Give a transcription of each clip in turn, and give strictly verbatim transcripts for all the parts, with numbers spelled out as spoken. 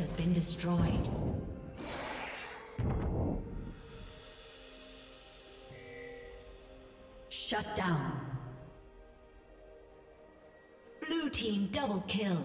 Has been destroyed. Shut down. Blue team double kill.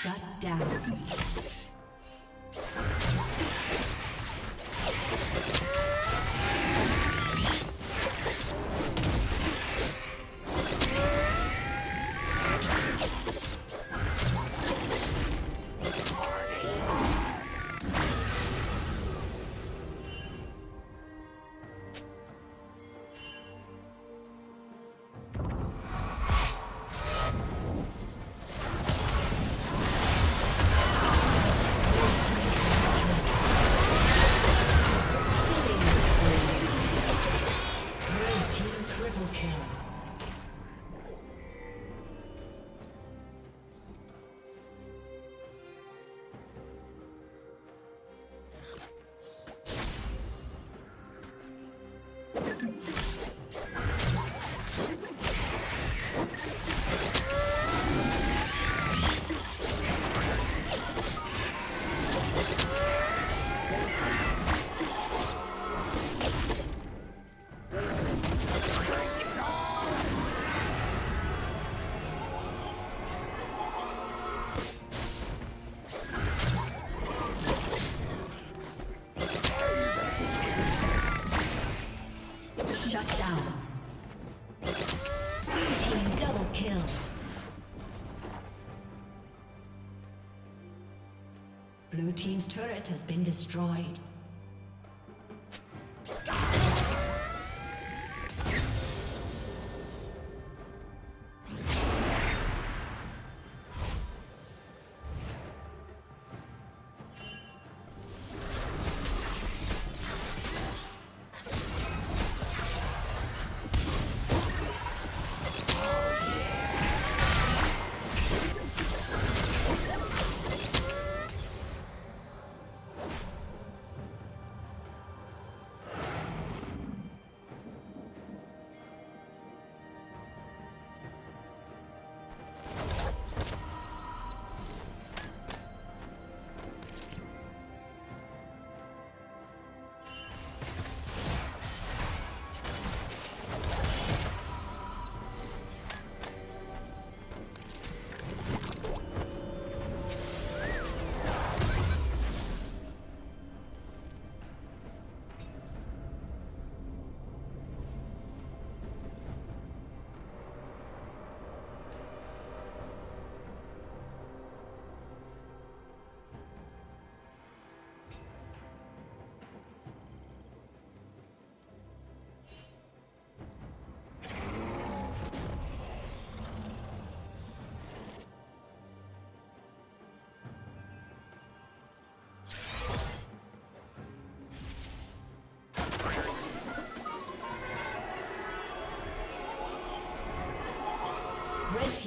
Shut down. Blue team's turret has been destroyed. Red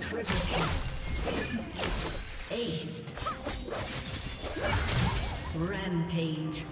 Triple kill. Ace. Rampage.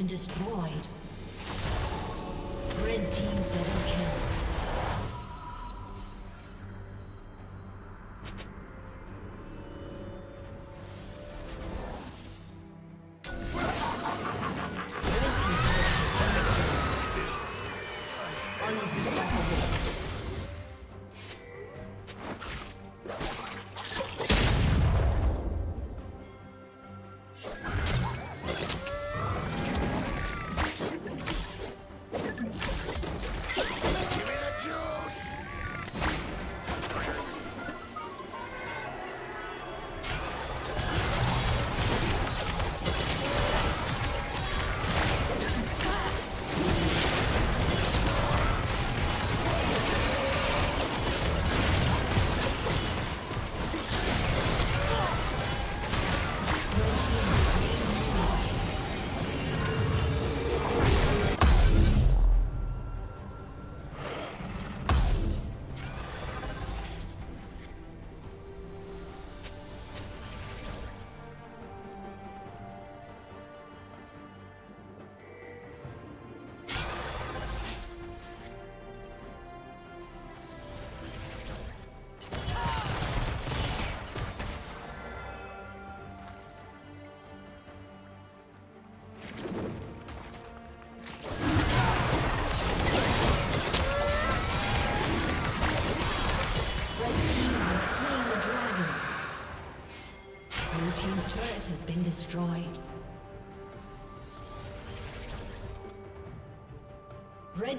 Destroyed. Red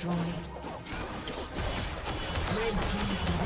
Destroyed. Red team.